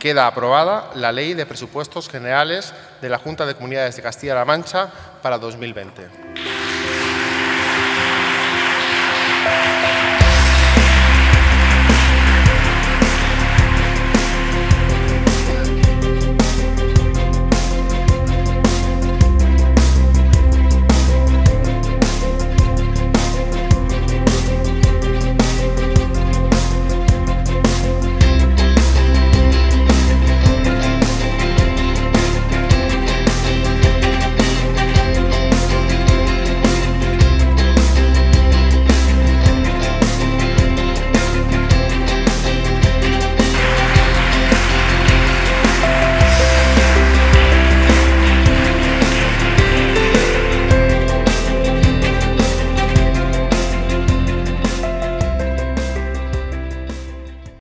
Queda aprobada la Ley de Presupuestos Generales de la Junta de Comunidades de Castilla-La Mancha para 2020.